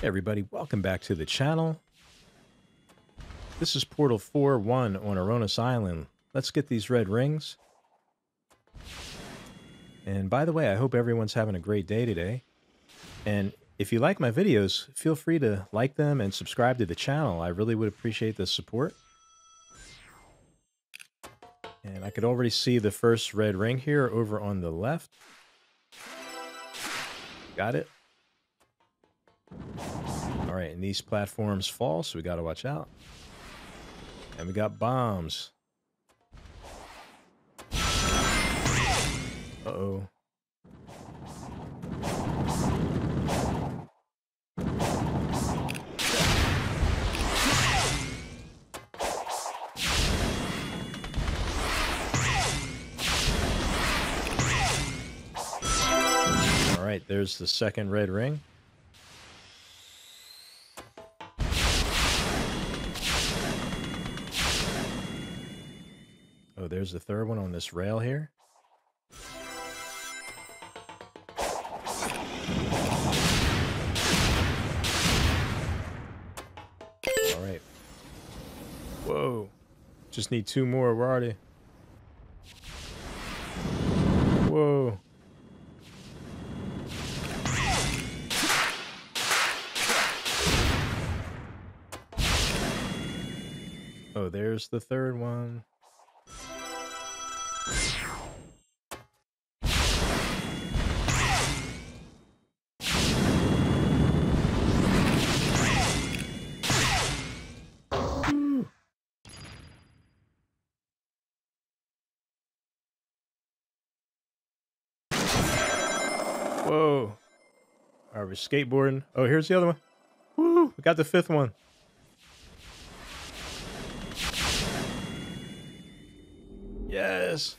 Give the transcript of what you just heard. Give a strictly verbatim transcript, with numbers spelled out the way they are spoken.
Hey everybody, welcome back to the channel. This is Portal four one on Aronas Island. Let's get these red rings. And by the way, I hope everyone's having a great day today. And if you like my videos, feel free to like them and subscribe to the channel. I really would appreciate the support. And I could already see the first red ring here over on the left. Got it. All right, and these platforms fall, so we got to watch out. And we got bombs. Uh-oh. All right, there's the second red ring. Oh, there's the third one on this rail here. All right. Whoa. Just need two more. Where are they? Whoa. Oh, there's the third one. Whoa. All right, we're skateboarding. Oh, here's the other one. Woo, we got the fifth one. Yes.